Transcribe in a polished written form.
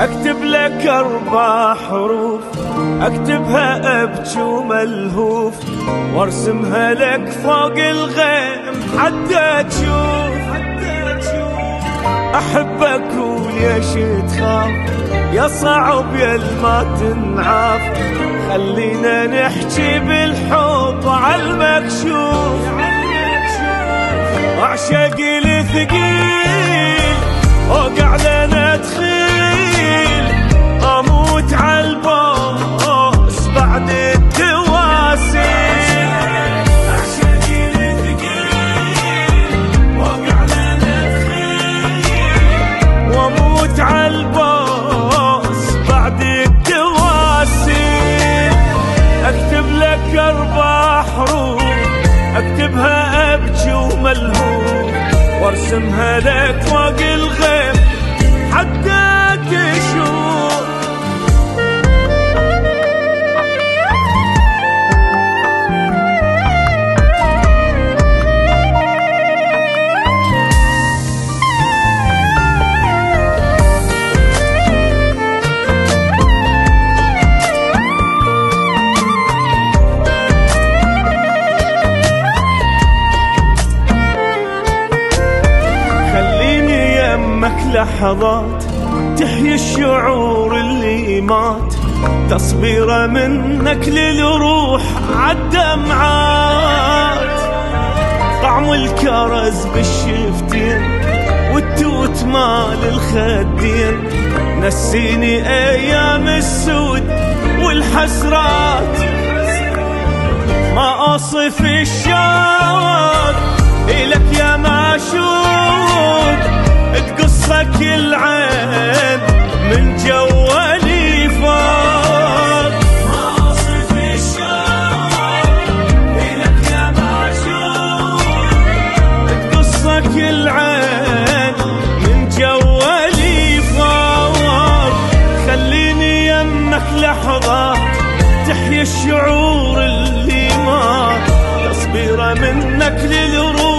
اكتب لك 4 حروف اكتبها ابكي وملهوف وارسمها لك فوق الغيم حتى تشوف. احبك وليش تخاف يا صعب يل ما تنعاف، خلينا نحكي بالحب عالمكشوف. اعشقي لثقيل وقع لنا تخيل، اموت عالبوس بعد التواصيل. اعشقي لثقيل وقع لنا تخيل، واموت عالبوس بعد التواصيل. اكتب لك 4 حروف اكتبها ابكي وملهوف وارسمها لك فوق الغيم حتى تشوف. لحظات تحيي الشعور اللي مات، تصبيره منك للروح عالدمعات. طعم الكرز بالشفتين والتوت مال الخدين، نسيني ايام السود والحسرات. ما اوصف الشوق الك يا معشوق، تقصك العين من جوالي فوق. ما أصف الشوق إلك يا معشوق، تقصك العين من جوالي فوق. خليني يمك لحظة تحيي الشعور اللي مات، تصبيره منك للروح